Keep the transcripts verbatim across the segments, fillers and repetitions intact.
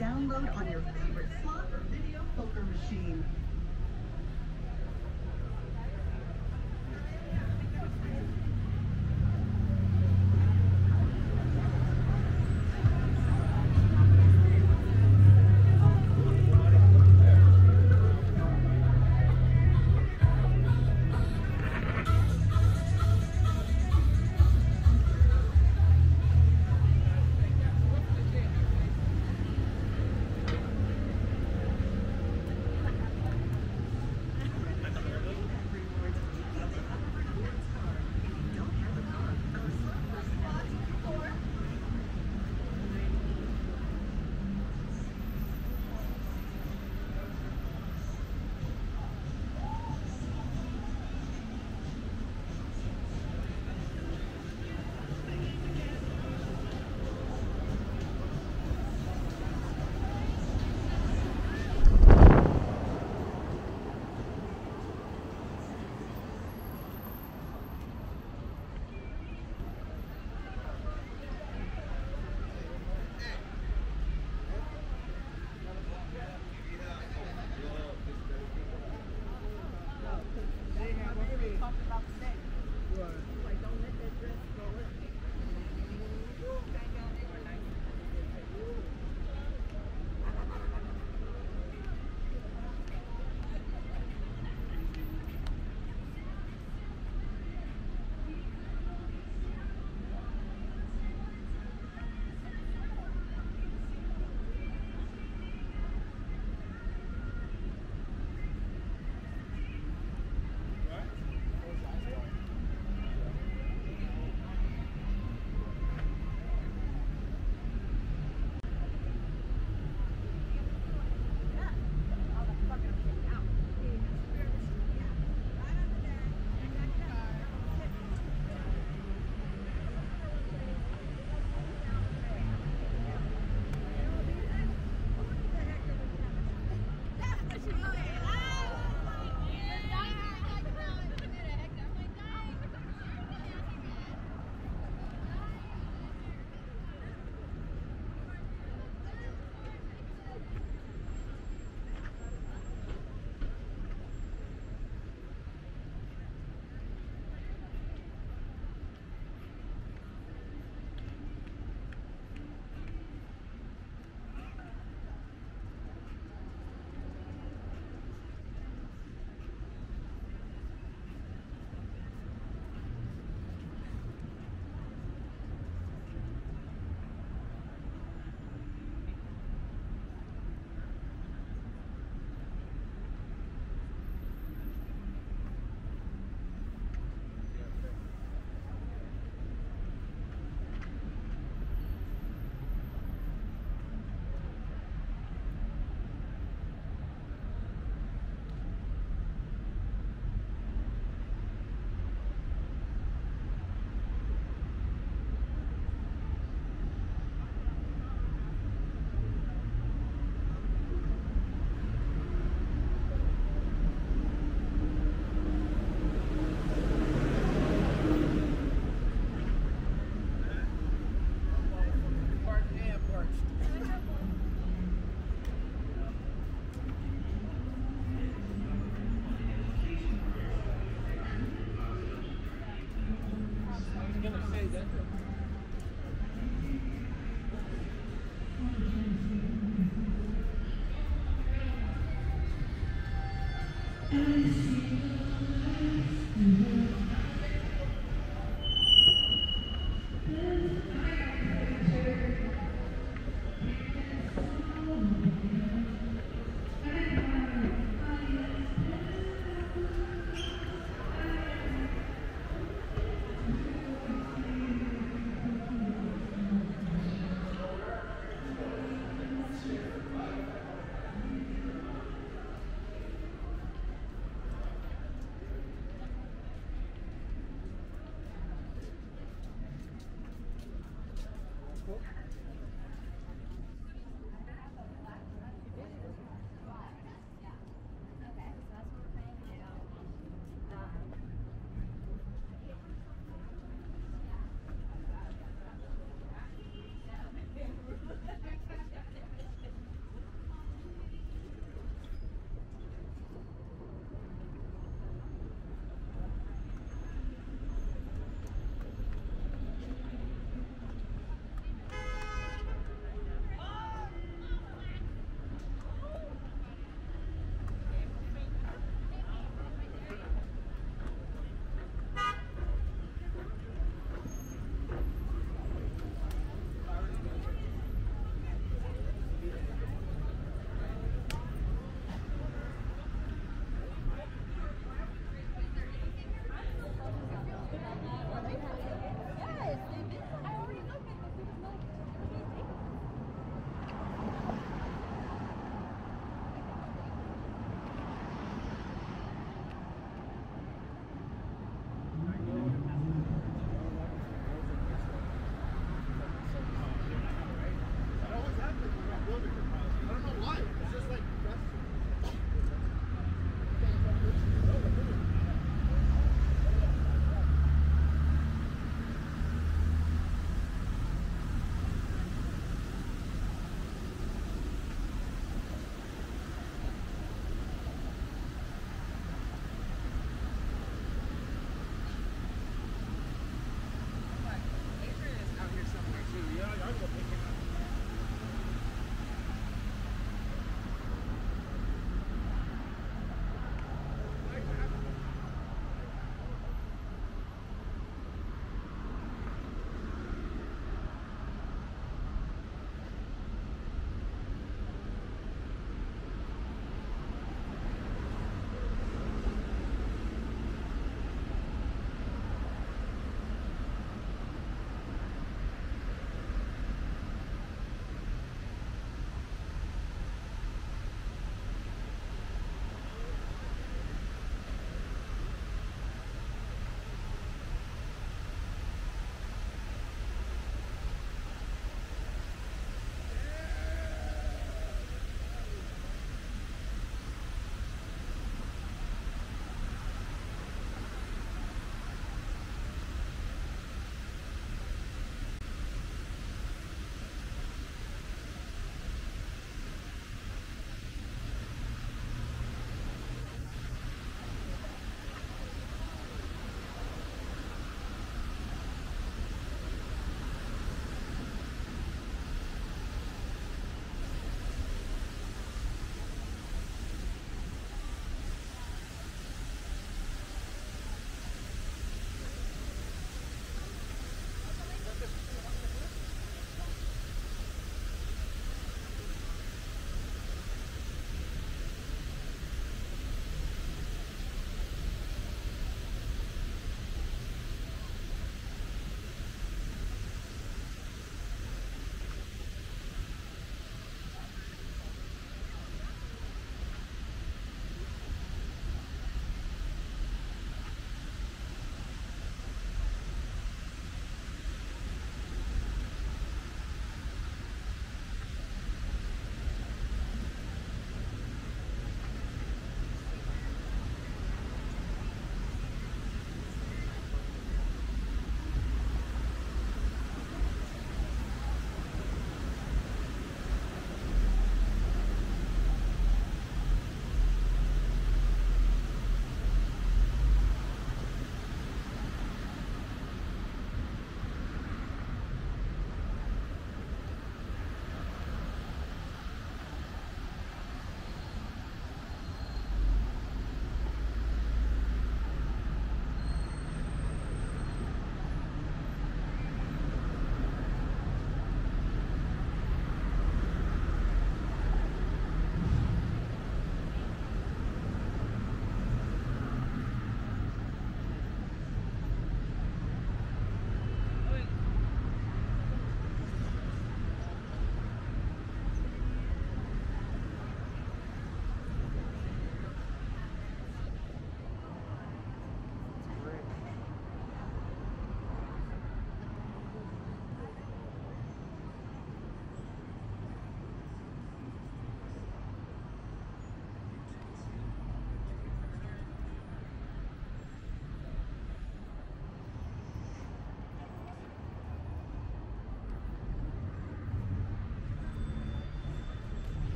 Download on your favorite slot or video poker machine.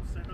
Good.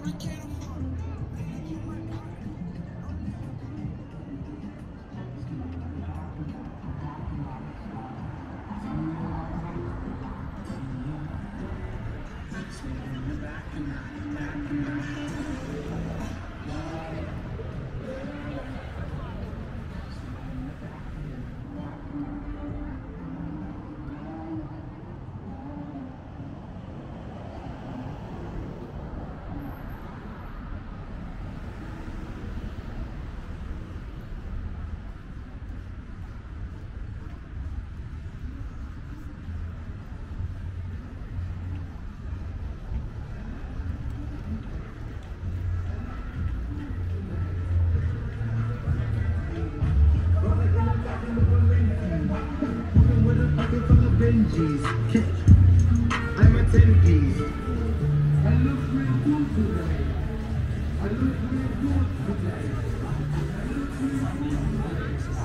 I'm a Tempe. I look real good today. I look real good today. I look real good today. I look real good today.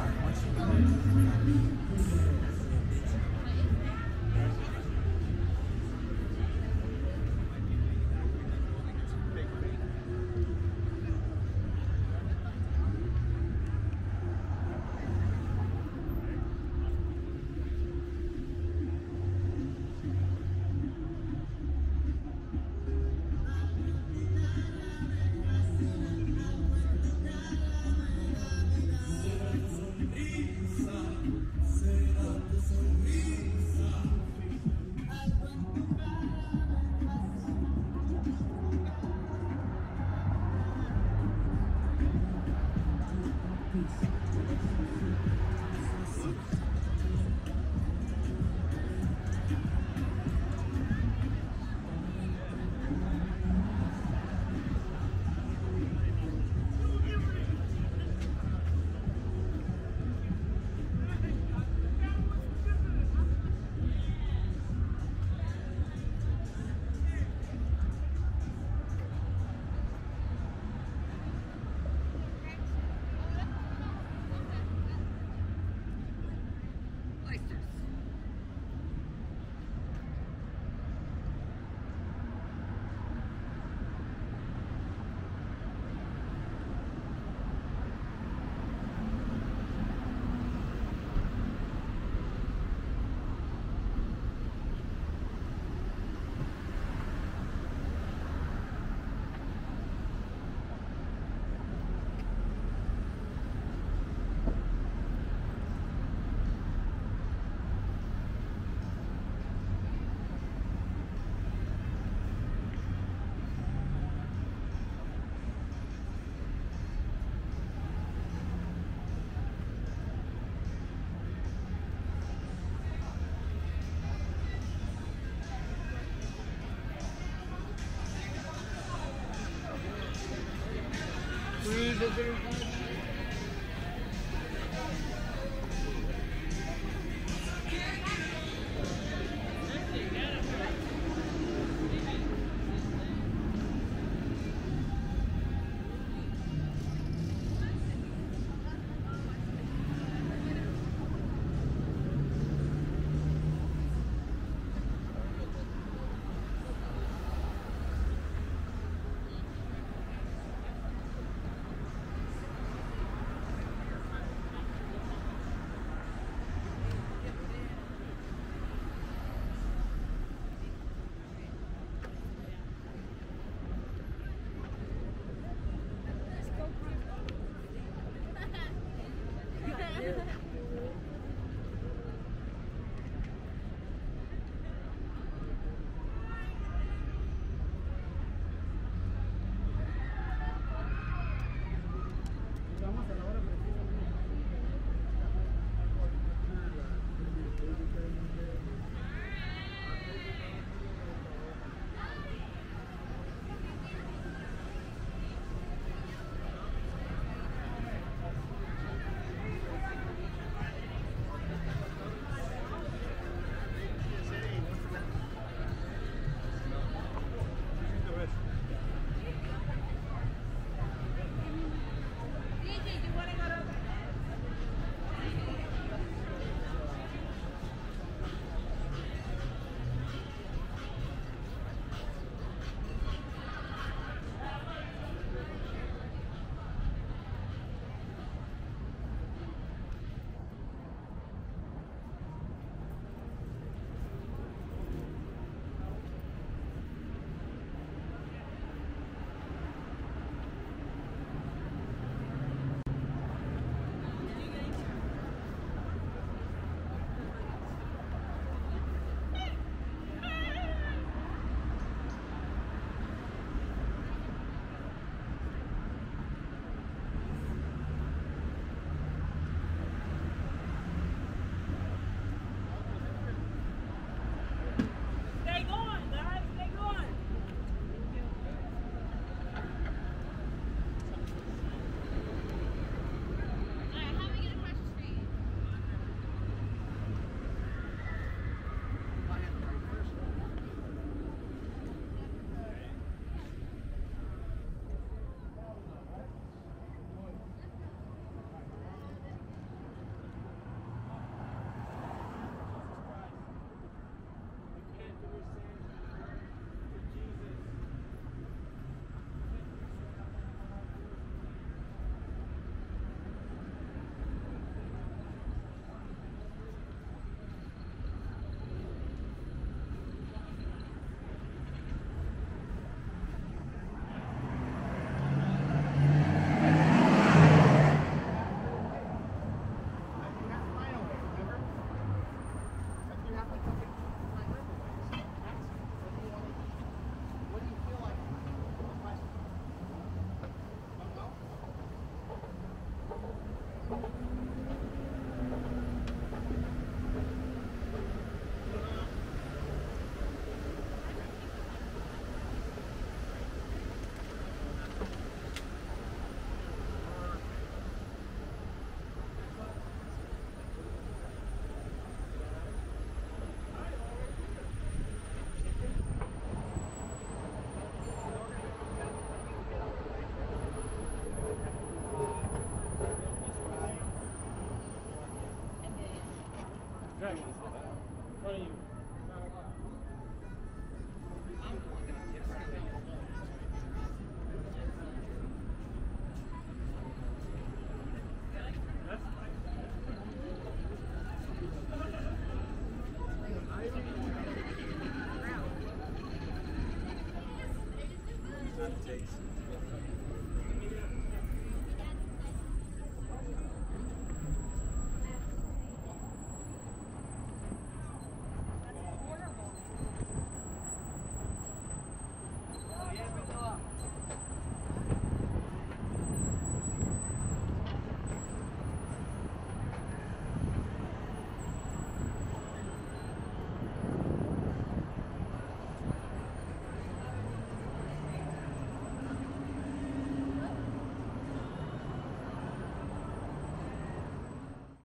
Thank you.